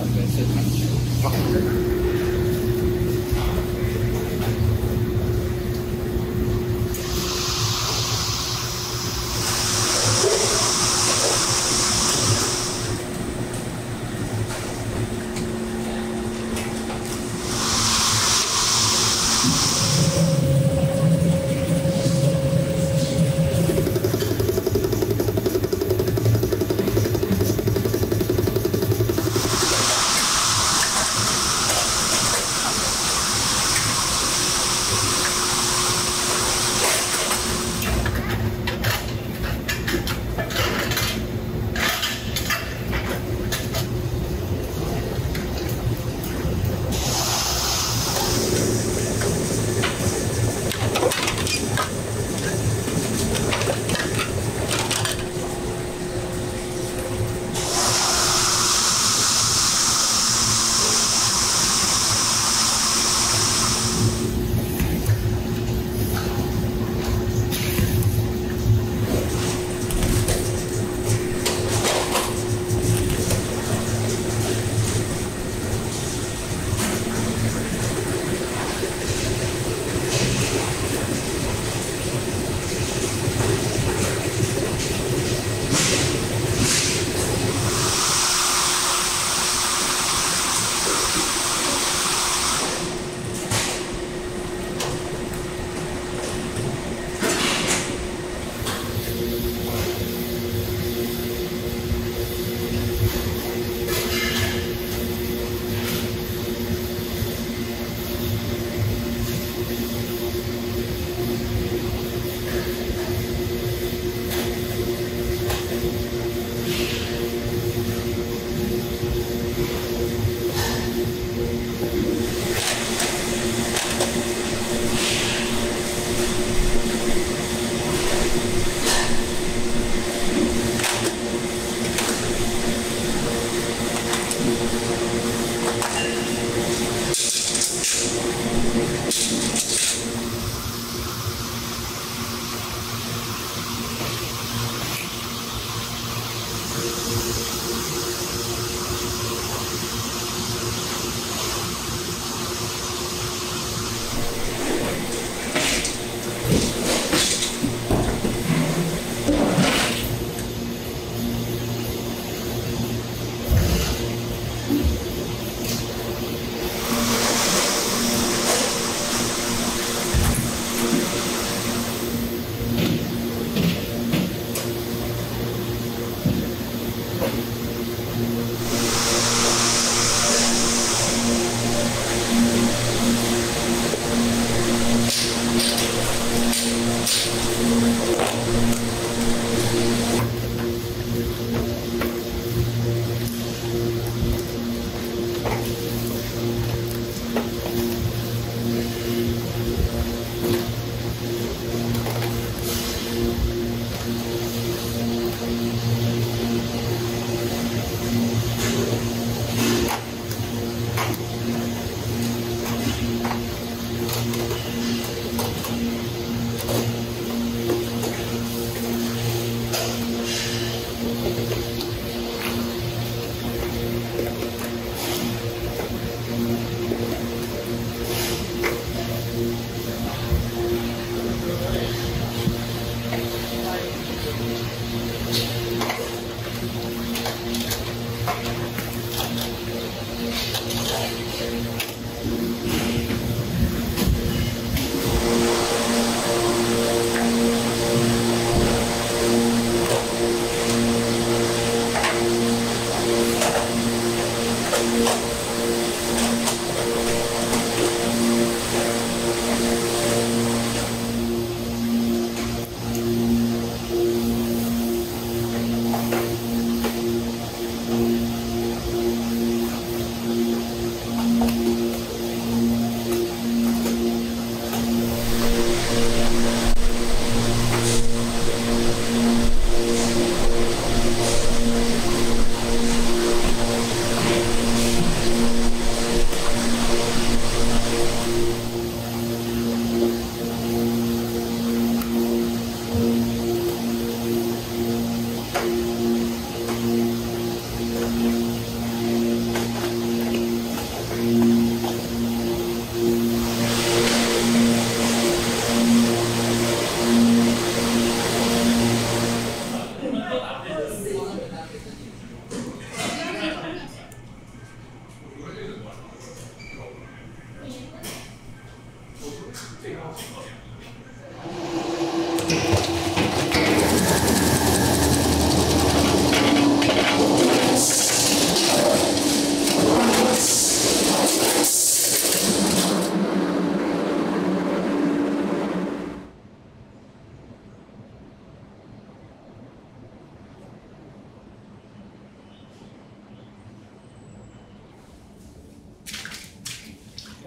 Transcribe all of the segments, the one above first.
到一个市场去。好。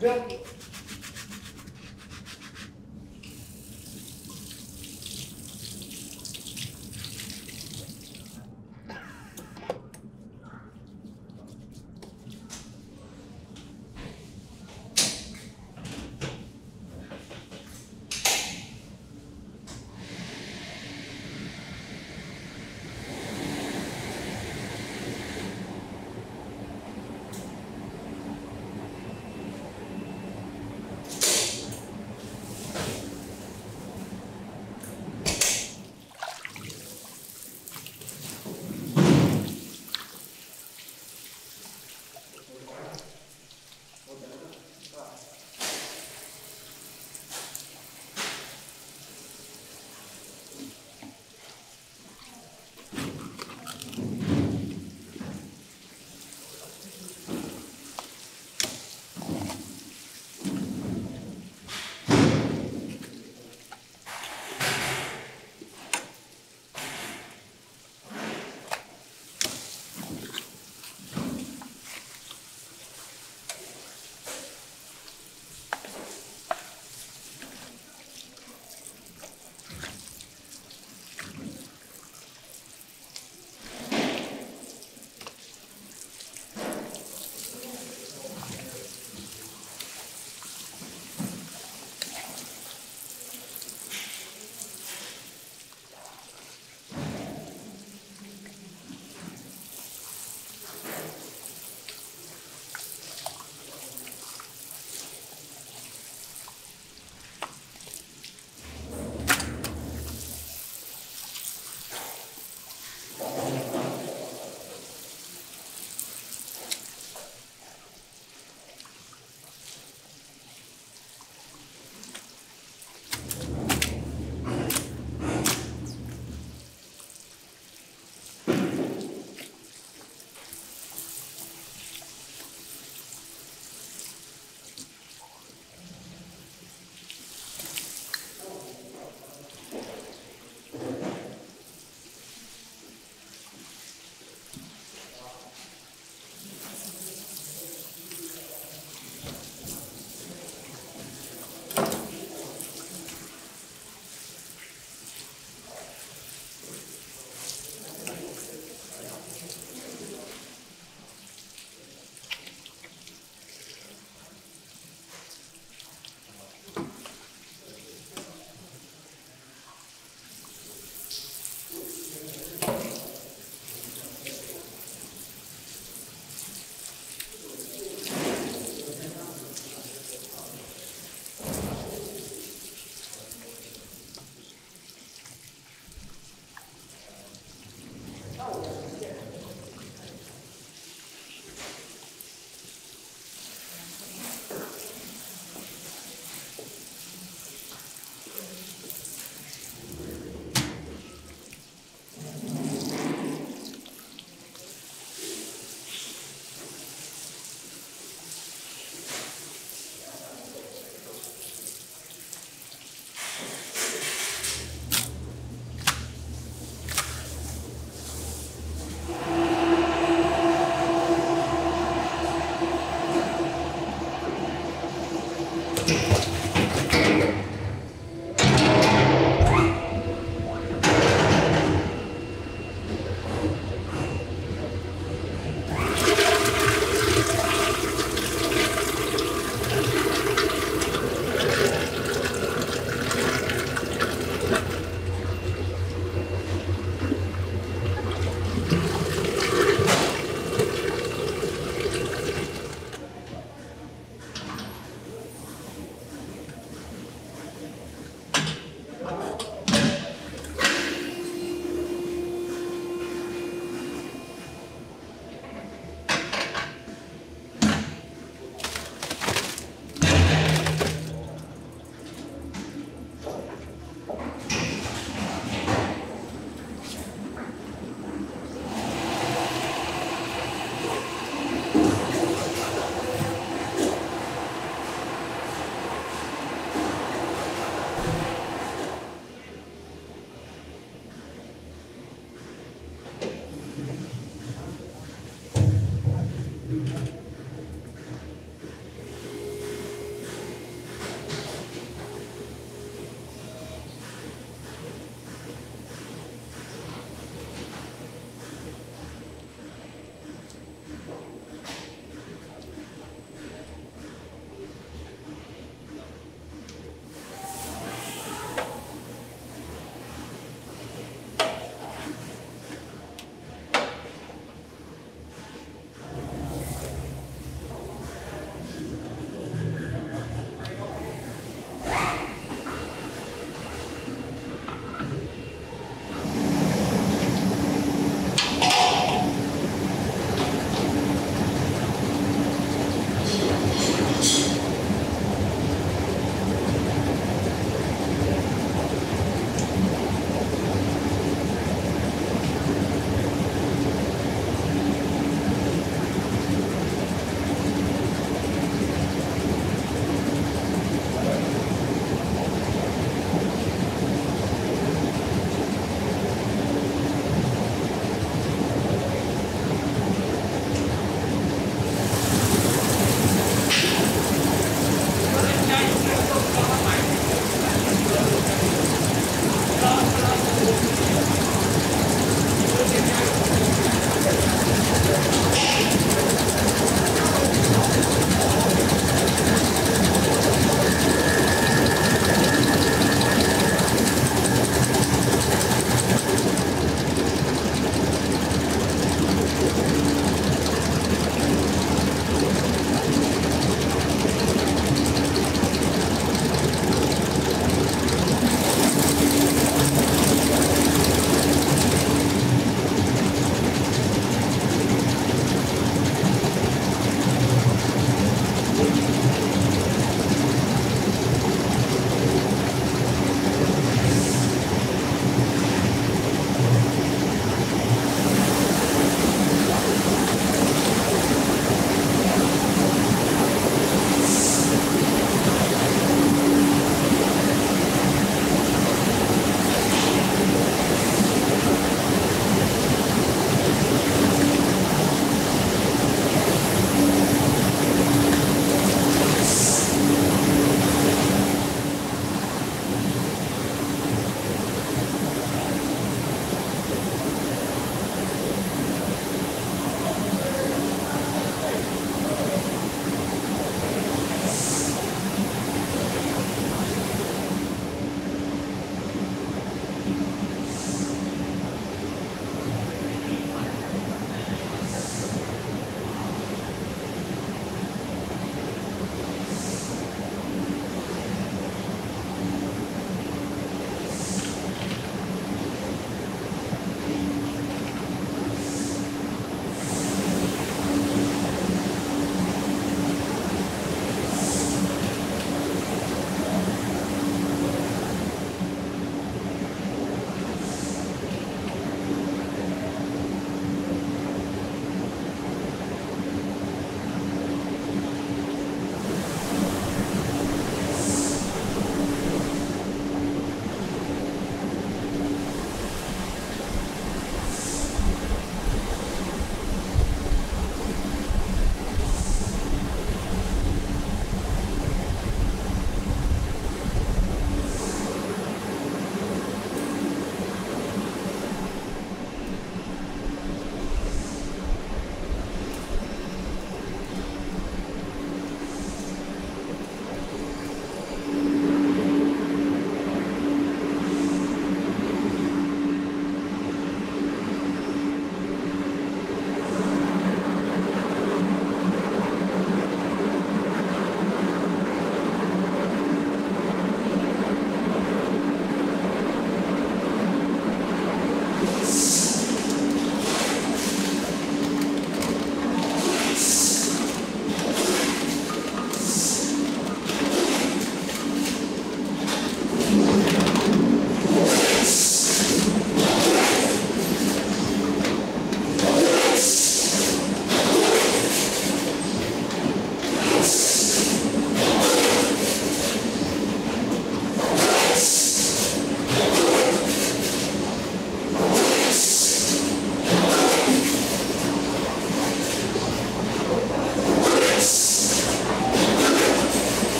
不要。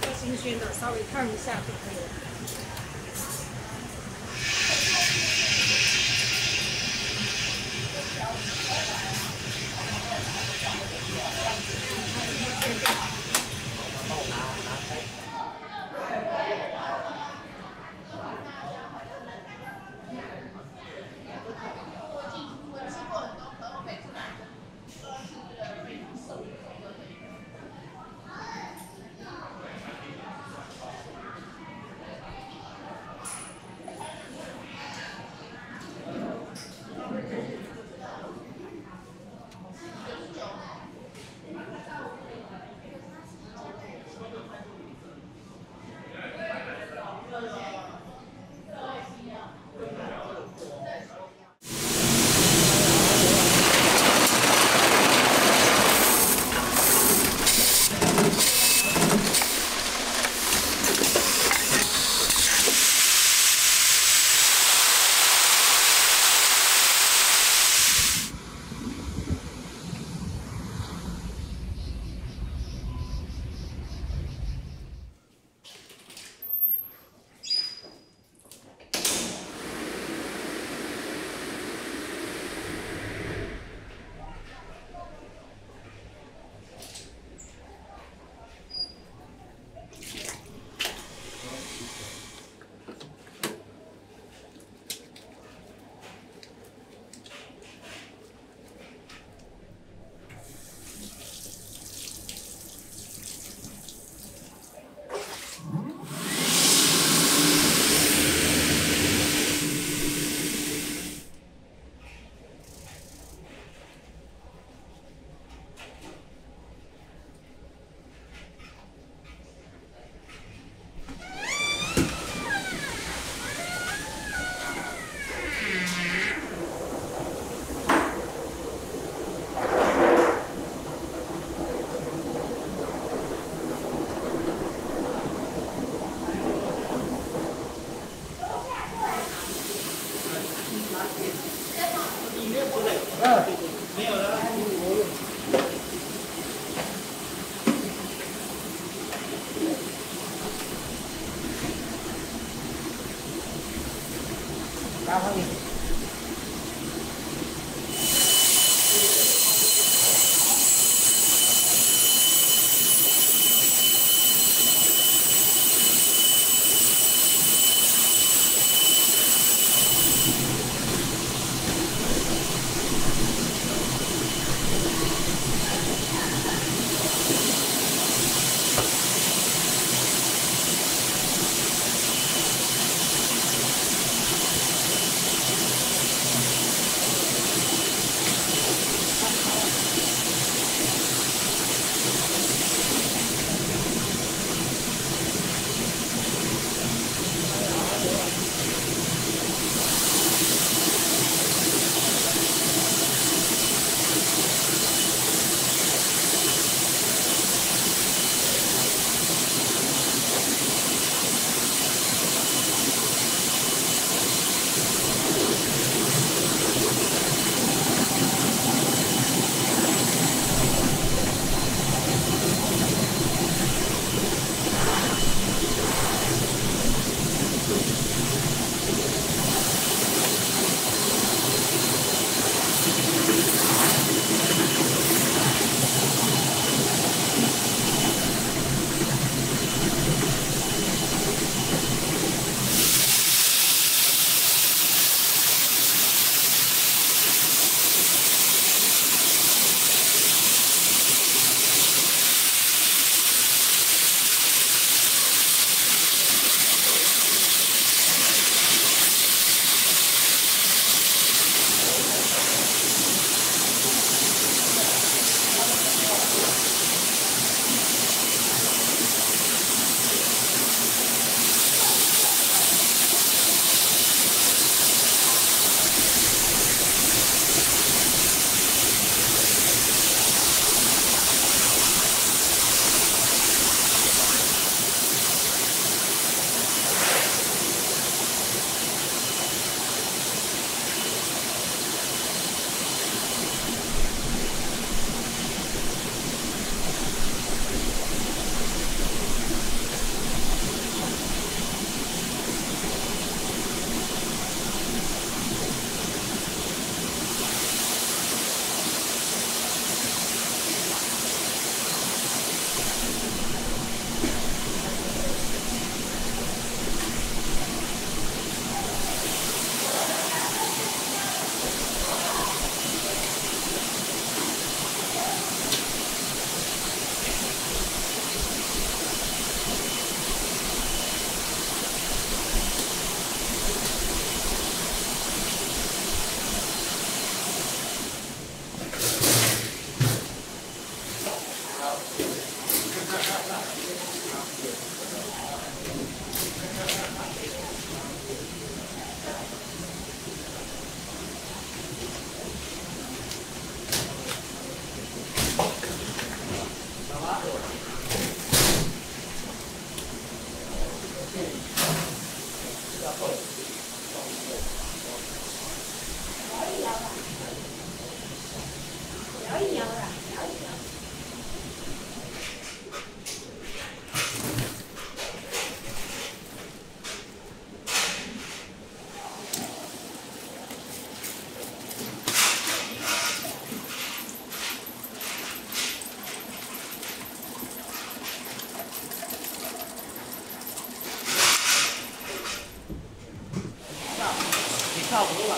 做新鲜的，稍微烫一下就可以了。跳舞了。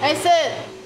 A4。